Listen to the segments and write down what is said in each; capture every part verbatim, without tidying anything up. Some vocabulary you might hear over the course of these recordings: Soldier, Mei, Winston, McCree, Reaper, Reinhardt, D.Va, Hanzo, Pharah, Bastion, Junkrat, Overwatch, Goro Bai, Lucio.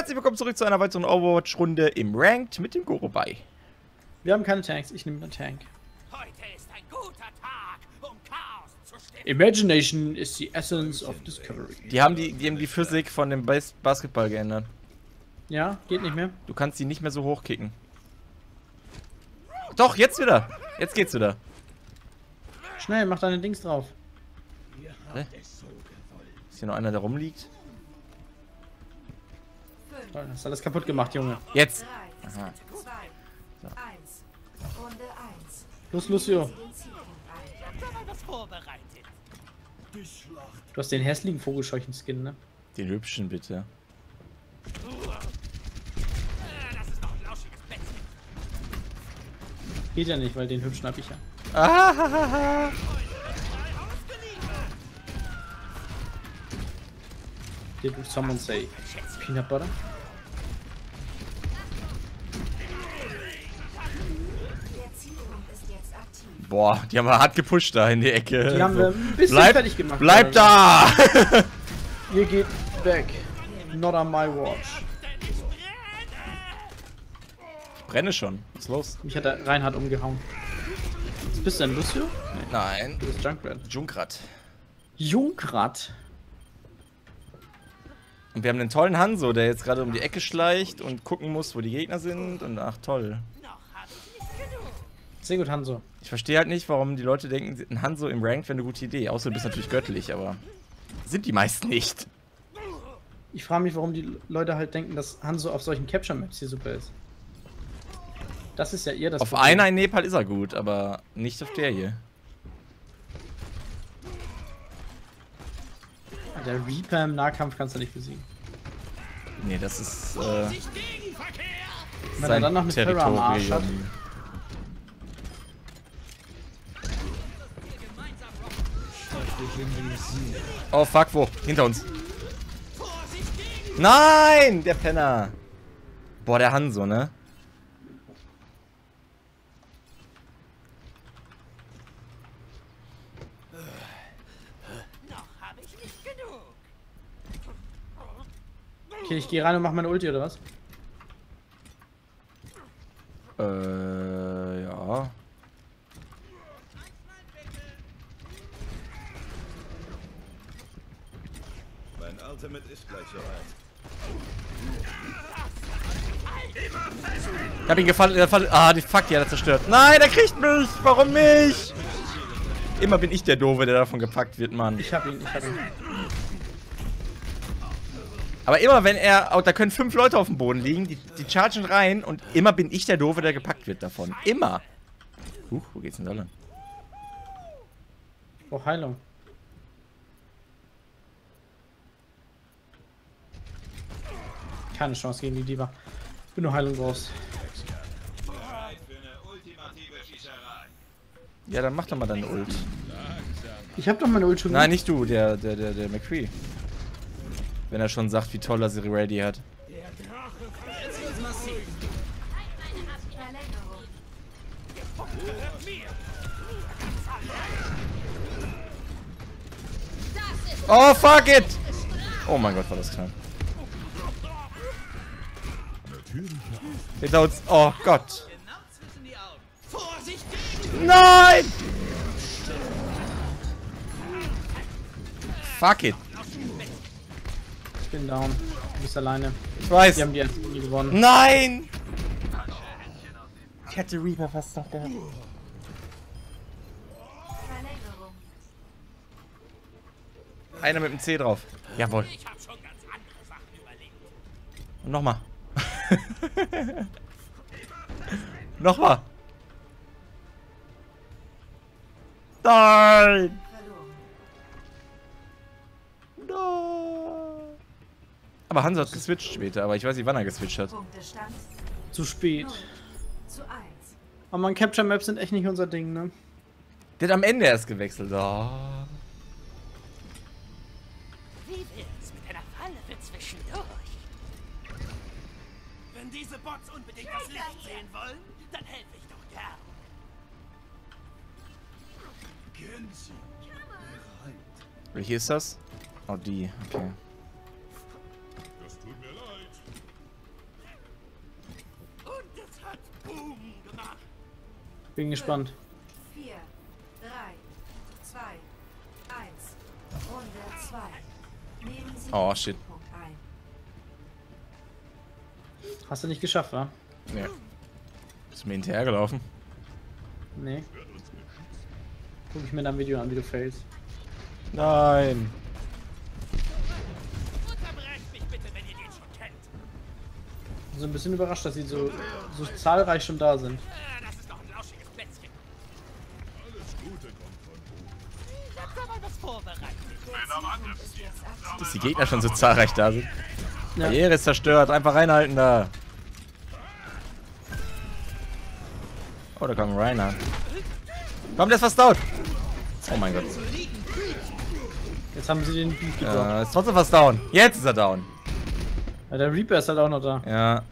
Herzlich willkommen zurück zu einer weiteren Overwatch-Runde im Ranked mit dem Goro Bai. Wir haben keine Tanks, ich nehme einen Tank. Heute ist ein guter Tag, um Chaos zu stiften. Imagination is the essence of discovery. Die haben die, die, haben die Physik von dem Bas Basketball geändert. Ja, geht nicht mehr. Du kannst die nicht mehr so hochkicken. Doch, jetzt wieder. Jetzt geht's wieder. Schnell, mach deine Dings drauf. Hä? Ist hier noch einer, der rumliegt? Das ist alles kaputt gemacht, Junge. Jetzt! Aha. So. Los, Lucio! Du hast den hässlichen Vogelscheuchen-Skin, ne? Den hübschen, bitte. Geht ja nicht, weil den hübschen hab ich ja. Ahahaha! Did someone say peanut butter? Boah, die haben wir hart gepusht da in die Ecke. Die haben wir ein bisschen bleib, fertig gemacht. Bleib da! Ihr geht weg. Not on my watch. Ich brenne schon. Was ist los? Mich hat der Reinhardt umgehauen. Was bist du denn, Lucio? Nee. Nein. Du bist Junkrat. Junkrat. Junkrat? Und wir haben den tollen Hanzo, der jetzt gerade um die Ecke schleicht und gucken muss, wo die Gegner sind. Und ach, toll. Sehr gut, Hanzo. Ich verstehe halt nicht, warum die Leute denken, ein Hanzo im Ranked wäre eine gute Idee. Außer du bist natürlich göttlich, aber sind die meisten nicht. Ich frage mich, warum die Leute halt denken, dass Hanzo auf solchen Capture-Maps hier super ist. Das ist ja ihr das. Auf Problem. Einer in Nepal ist er gut, aber nicht auf der hier. Der Reaper im Nahkampf kannst du nicht besiegen. Nee, das ist. Äh, Wenn er dann noch mit Pharah am Arsch hat. Oh fuck, wo? Hinter uns. Nein, der Penner. Boah, der Hanzo, ne? Okay, ich gehe rein und mach meine Ulti, oder was? Äh, ja. Mein Ultimate ist gleich soweit. Ich hab ihn gefallen, er fallen. Ah, die fuck, die hat er zerstört. Nein, er kriegt mich! Warum mich? Immer bin ich der Doofe, der davon gepackt wird, Mann. Ich hab ihn, ich hab ihn. Aber immer wenn er, oh, da können fünf Leute auf dem Boden liegen, die, die chargen rein und immer bin ich der Doofe, der gepackt wird davon. Immer. Huch, wo geht's denn da lang? Oh, Heilung. Keine Chance gegen die D.Va. Ich bin nur Heilung raus. Ja, dann mach doch mal deine Ult. Ich hab doch meine Ult schon. Nein, nicht du, der, der, der, der McCree. Wenn er schon sagt, wie toll er sie ready hat. Oh, fuck it! Oh mein Gott, war das knapp. Hinter uns. Oh Gott. Nein! Fuck it. Ich bin down. Du bist alleine. Ich weiß. Die haben die erste Runde gewonnen. Nein! Ich hätte Reaper fast noch gehabt. Einer mit dem C drauf. Jawohl. Und nochmal. Nochmal. Nein! Aber Hanzo hat geswitcht später, aber ich weiß nicht, wann er geswitcht hat. Zu spät. Aber man, Capture Maps sind echt nicht unser Ding, ne? Der hat am Ende erst gewechselt. Oh. Wie wär's mit einer Falle für zwischendurch? Wenn diese Bots unbedingt das Licht sehen wollen, dann helfe ich doch gern. Welche ist das? Oh, die. Okay. Bin gespannt. vier, drei, zwei, eins, Runde zwei. Oh shit. Hast du nicht geschafft, wa? Nee. Ist mir hinterhergelaufen? Nee. Guck ich mir dann Video an, wie du failst. Nein. So ein bisschen überrascht, dass sie so, so zahlreich schon da sind. Das ist doch ein lauschiges Plätzchen. Alles Gute kommt von oben. Was vorbereitet. Dass die Gegner schon so zahlreich da sind. Ja. Barriere ist zerstört, einfach reinhalten da. Oh, da kommt Reinhardt. Komm, der ist fast down. Oh mein Gott. Jetzt haben sie den Beef gedroppt. Ja, ist trotzdem fast down. Jetzt ist er down. Ja, der Reaper ist halt auch noch da. Ja.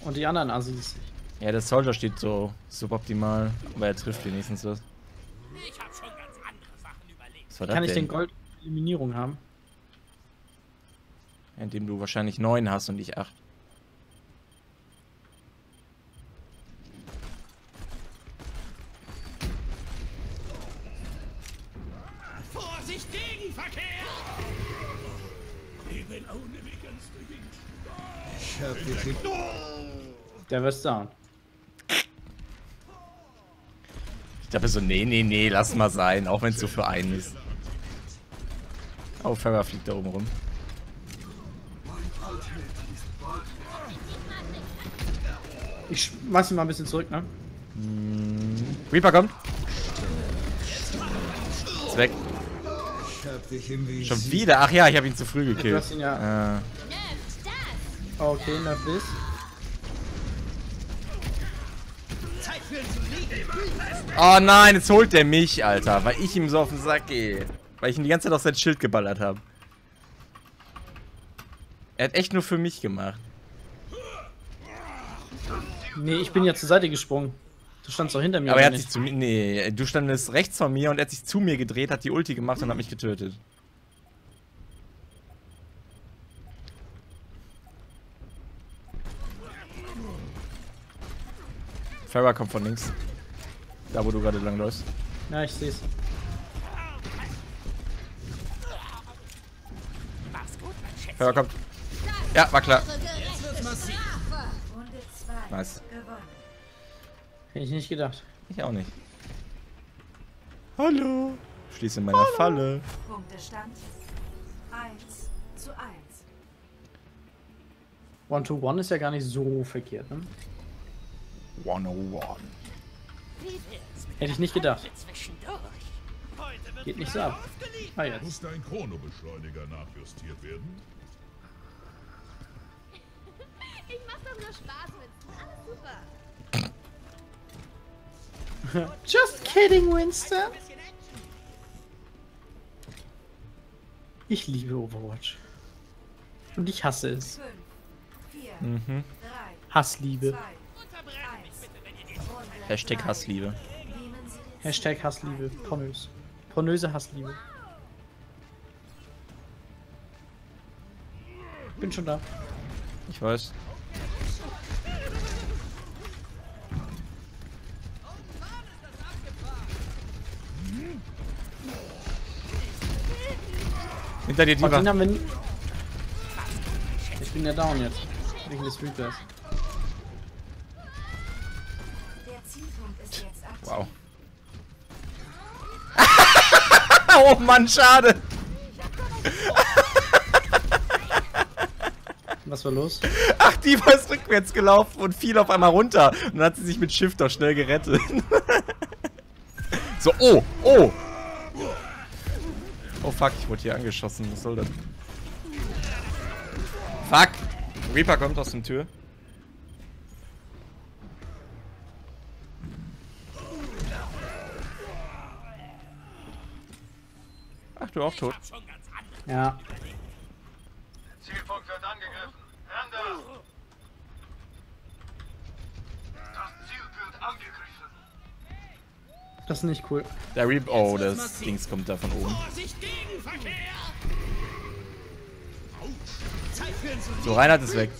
Und die anderen Assis. Ja, der Soldier steht so suboptimal, aber er trifft wenigstens was. Ich hab schon ganz andere Sachen überlegt. Was war das denn? Kann ich den Gold Eliminierung haben? Indem du wahrscheinlich neun hast und ich acht. Vorsicht gegen Verkehr! Ich hab gekriegt. Der wirst down. Ich dachte so, nee, nee, nee, lass mal sein, auch wenn es so für einen ist. Oh, Pharah fliegt da oben rum. Ich mach's mal ein bisschen zurück, ne? Mm. Reaper kommt. Ist weg. Schon wieder? Ach ja, ich habe ihn zu früh gekillt. Du hast ihn ja. Äh. Okay, nerf this. Oh nein, jetzt holt der mich, Alter. Weil ich ihm so auf den Sack gehe. Weil ich ihn die ganze Zeit auf sein Schild geballert habe. Er hat echt nur für mich gemacht. Nee, ich bin ja zur Seite gesprungen. Du standst doch hinter mir. Aber er hat nicht. sich zu mir... Nee, du standest rechts von mir und er hat sich zu mir gedreht, hat die Ulti gemacht und hat mich getötet. Pharah kommt von links. Da, wo du gerade langläufst. Ja, ich seh's. Pharah kommt. Ja, war klar. Nice. Hätte ich nicht gedacht. Ich auch nicht. Hallo. Schließe in meiner Hallo. Falle. Punktestand eins zu eins. One-to-one ist ja gar nicht so verkehrt, ne? one oh one. Hätte ich nicht gedacht. Geht nicht so ab. Ah, jetzt. Muss dein Chronobeschleuniger nachjustiert werden? Ich mach doch nur Spaß mit. Alles super. Just kidding, Winston. Ich liebe Overwatch. Und ich hasse es. Mhm. Hassliebe. Hashtag Hassliebe. Hashtag Hassliebe. Pornös. Pornöse Hassliebe. Bin schon da. Ich weiß. Hinter dir, D.Va. Ich bin ja down jetzt. Wegen des Reapers. Wow. Oh Mann, schade. Was war los? Ach, D.Va ist rückwärts gelaufen und fiel auf einmal runter. Und dann hat sie sich mit Shift auch schnell gerettet. So, oh, oh. Oh fuck, ich wurde hier angeschossen. Was soll das? Fuck. Reaper kommt aus der Tür. Ach, du auch tot. Ja. Zielpunkt wird angegriffen. Render! Das Ziel wird angegriffen. Das ist nicht cool. Der Reap. Oh, das Dings kommt da von oben. So, Reinhardt ist weg.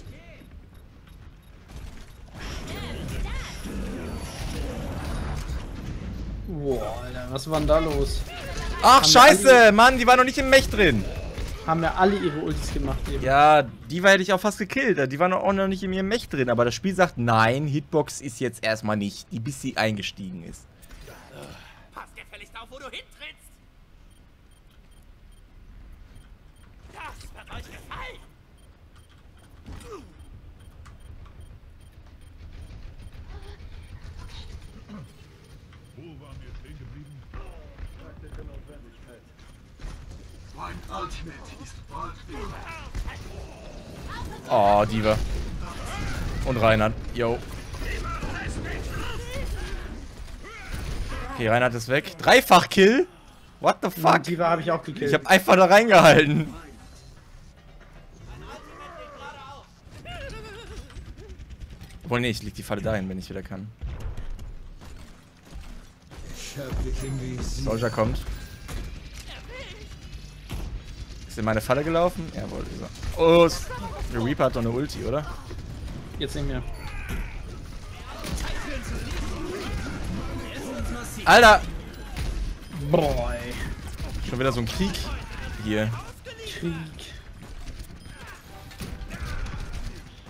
Boah, Alter, was war denn da los? Ach, haben scheiße, Mann, die war noch nicht im Mech drin. Haben ja alle ihre Ultis gemacht eben. Ja, D.Va hätte ich auch fast gekillt. D.Va noch auch noch nicht in ihrem Mech drin. Aber das Spiel sagt, nein, Hitbox ist jetzt erstmal nicht, bis sie eingestiegen ist. Pass gefälligst auf, wo du hintrittst. Das wird euch gefallen. Oh, D.Va. Und Reinhardt. Yo. Okay, Reinhardt ist weg. Dreifach Kill? What the fuck? D.Va habe ich auch gekillt. Ich habe einfach da reingehalten. Obwohl, nee, ich leg die Falle dahin, wenn ich wieder kann. Soldier kommt. Ist in meine Falle gelaufen? Jawohl, ist er. Oh, der Reaper hat doch eine Ulti, oder? Jetzt nicht mehr. Alter! Boah, ey. Schon wieder so ein Krieg hier. Krieg.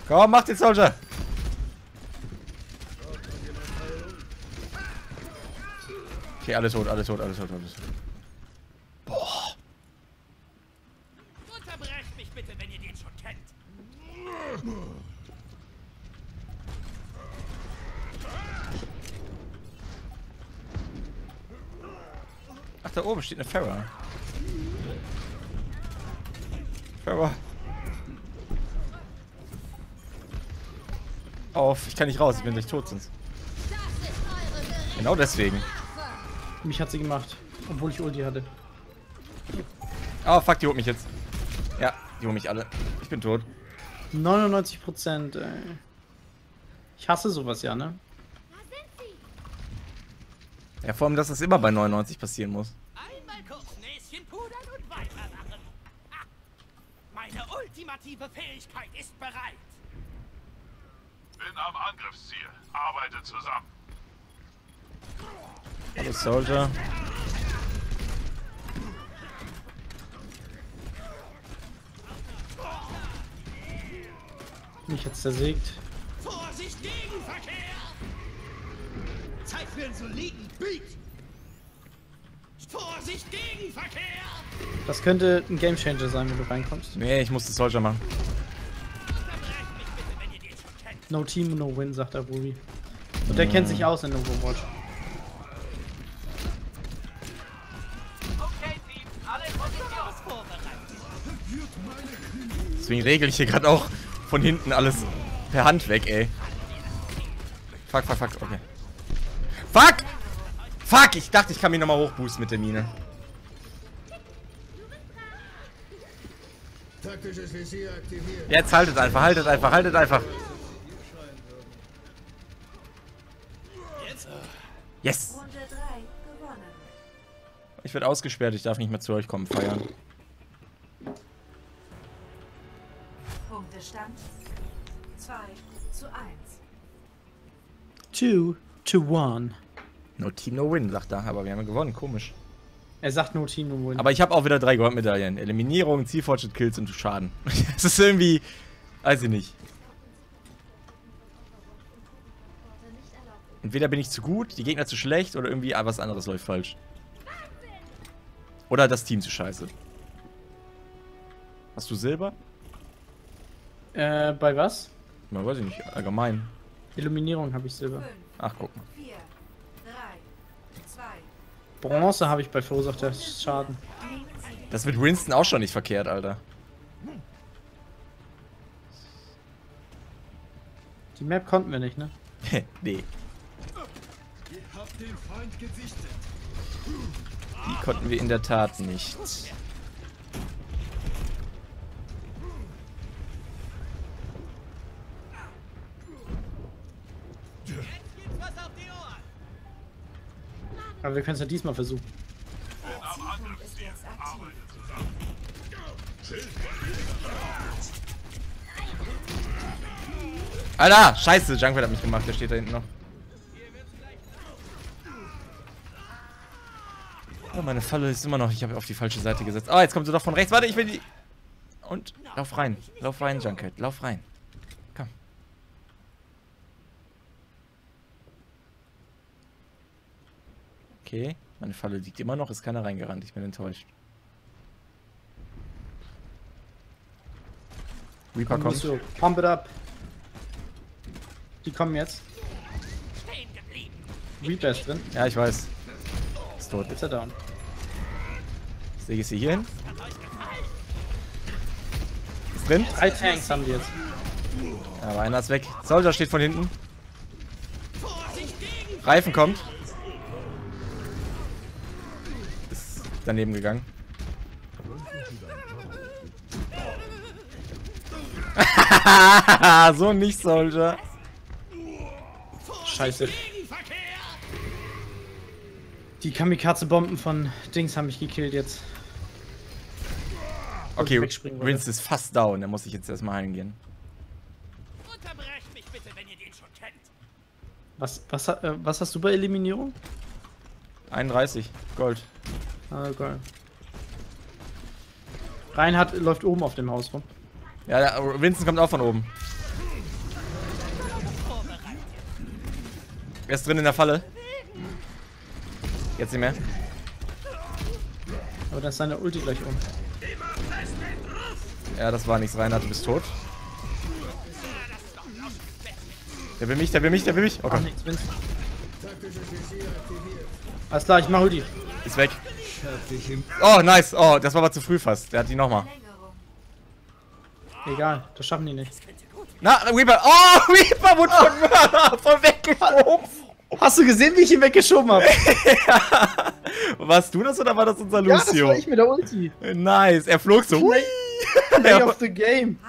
Komm, mach den Soldier! Okay, alles tot, alles tot, alles tot, alles tot. Boah. Unterbrecht mich bitte, wenn ihr den schon kennt. Ach, da oben steht eine Pharah. Pharah. Auf, ich kann nicht raus, ich bin gleich tot sonst. Genau deswegen. Mich hat sie gemacht, obwohl ich Ulti hatte. Oh fuck, die holt mich jetzt. Ja, die holt mich alle. Ich bin tot. neunundneunzig Prozent, ey. Ich hasse sowas ja, ne? Ja, vor allem, dass das immer bei neunundneunzig passieren muss. Einmal kurz Näschen pudern und weitermachen. Ah, meine ultimative Fähigkeit ist bereit. Bin am Angriffsziel. Arbeite zusammen. Hallo Soldier. Mich hat's zersägt. Vorsicht, Gegenverkehr! Zeit für einen soliden Beat! Vorsicht, Gegenverkehr! Das könnte ein Gamechanger sein, wenn du reinkommst. Nee, ich muss den Soldier machen. No team, no win, sagt der Ruby. Und der mm. kennt sich aus in Overwatch. Deswegen regel ich hier gerade auch von hinten alles per Hand weg, ey. Fuck, fuck, fuck, okay. Fuck! Fuck, ich dachte, ich kann mich nochmal hochboosten mit der Mine. Jetzt haltet einfach, haltet einfach, haltet einfach. Yes! Ich werde ausgesperrt, ich darf nicht mehr zu euch kommen, feiern. Punktestand zwei zu eins. two to one. No team, no win, sagt er, aber wir haben gewonnen, komisch. Er sagt no team, no win. Aber ich habe auch wieder drei Goldmedaillen. Eliminierung, Zielfortschritt, Kills und Schaden. Es ist irgendwie, weiß ich nicht. Entweder bin ich zu gut, die Gegner zu schlecht oder irgendwie was anderes läuft falsch. Oder das Team zu scheiße. Hast du Silber? Äh, bei was? Na, weiß ich nicht, allgemein. Illuminierung habe ich Silber. fünf, ach, guck mal. vier, drei, zwei, Bronze habe ich bei verursachter Schaden. Das mit Winston auch schon nicht verkehrt, Alter. Die Map konnten wir nicht, ne? Nee. Ihr habt den Feind gesichtet. Die konnten wir in der Tat nicht. Aber wir können es ja diesmal versuchen. Alter, scheiße, Junkrat hat mich gemacht, der steht da hinten noch. Oh, meine Falle ist immer noch... Ich habe auf die falsche Seite gesetzt. Ah, oh, jetzt kommt sie doch von rechts. Warte, ich will die... Und lauf rein. Lauf rein, Junkrat. Lauf rein. Komm. Okay. Meine Falle liegt immer noch. Ist keiner reingerannt. Ich bin enttäuscht. Reaper kommt. Lucio. Pump it up. Die kommen jetzt. Reaper ist drin. Ja, ich weiß. Ist tot. Ist er down. Sehe ich sie hier hin? Ist drin? Drei Tanks haben die jetzt. Ja, aber einer ist weg. Soldier steht von hinten. Reifen kommt. Ist daneben gegangen. So nicht, Soldier. Scheiße. Die Kamikaze-Bomben von Dings haben mich gekillt jetzt. Wo okay, Winston ist fast down. Da muss ich jetzt erstmal hingehen. Unterbrecht mich bitte, wenn ihr den schon kennt. Was, was, äh, was hast du bei Eliminierung? einunddreißig. Gold. Ah, geil. Reinhardt läuft oben auf dem Haus rum. Ja, Winston kommt auch von oben. Er ist drin in der Falle. Jetzt nicht mehr. Aber da ist seine Ulti gleich um. Ja, das war nichts. Reinhardt, du bist tot. Der will mich, der will mich, der will mich. Oh Gott. Alles klar, ich mach Ulti. Ist weg. Oh, nice. Oh, das war aber zu früh fast. Der hat die nochmal. Egal, das schaffen die nicht. Na, Reaper. Oh, Reaper wurde von Mörder voll weggeschoben. Hast du gesehen, wie ich ihn weggeschoben habe? Ja. Warst du das oder war das unser Lucio? Ja, das war ich mit der Ulti. Nice, er flog so. Play, play of the game.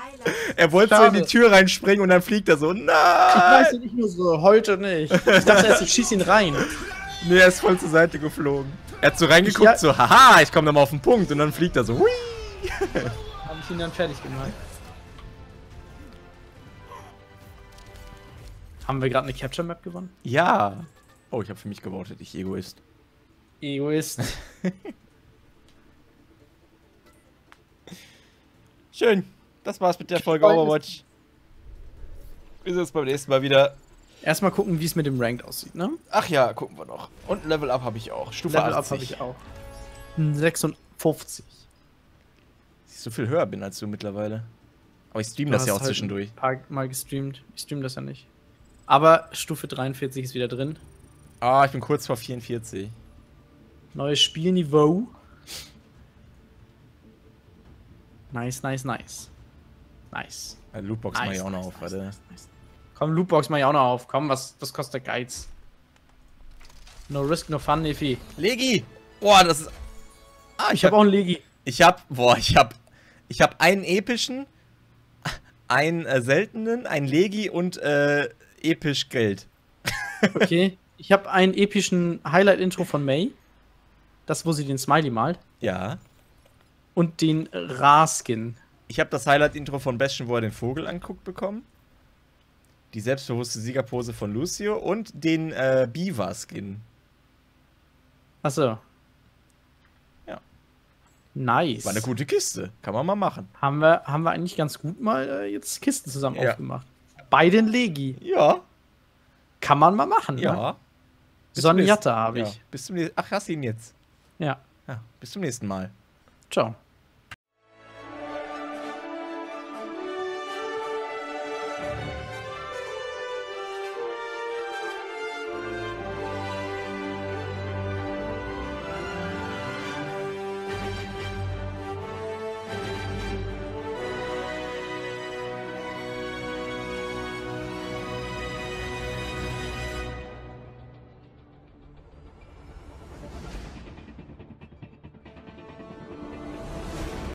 Er wollte Schade. so in die Tür reinspringen und dann fliegt er so. Nein. Ich weiß nicht nur so, heute nicht. Ich dachte erst, ich schieß ihn rein. Nee, er ist voll zur Seite geflogen. Er hat so reingeguckt, ich, ja, so, haha, ich komme nochmal auf den Punkt. Und dann fliegt er so. Hui. Hab ich ihn dann fertig gemacht. Haben wir gerade eine Capture-Map gewonnen? Ja! Oh, ich habe für mich gewotet, ich Egoist. Egoist. Schön, das war's mit der Folge Overwatch. Wir sehen uns beim nächsten Mal wieder. Erstmal gucken, wie es mit dem Ranked aussieht, ne? Ach ja, gucken wir noch. Und Level Up habe ich auch. Stufe Level achtzig. Up habe ich auch. sechsundfünfzig. Siehst du, viel höher bin als du mittlerweile. Aber ich stream das ja auch zwischendurch. Ein paar Mal gestreamt. Ich stream das ja nicht. Aber Stufe dreiundvierzig ist wieder drin. Ah, ich bin kurz vor vierundvierzig. Neues Spielniveau. Nice, nice, nice. Nice. Ja, Lootbox nice, mach ich auch nice, noch nice, auf, warte. Nice, nice. Komm, Lootbox mach ich auch noch auf. Komm, was, was kostet der Geiz? No risk, no fun, Nefi. Legi! Boah, das ist... Ah, ich, ich hab, hab auch einen Legi. Ich hab... Boah, ich hab... Ich hab einen epischen, einen äh, seltenen, einen Legi und, äh... episch Geld. Okay, ich habe einen epischen Highlight-Intro von Mei. Das, wo sie den Smiley malt. Ja. Und den Raskin. Ich habe das Highlight-Intro von Bastion, wo er den Vogel anguckt, bekommen. Die selbstbewusste Siegerpose von Lucio und den äh, D.Va-Skin. Achso. Ja. Nice. War eine gute Kiste. Kann man mal machen. Haben wir, haben wir eigentlich ganz gut mal äh, jetzt Kisten zusammen ja. aufgemacht. Bei den Legi. Ja. Kann man mal machen, ja. Ne? Sonjatta habe ich. Ja. Bis zum Ach, hast du ihn jetzt? Ja. ja. Bis zum nächsten Mal. Ciao.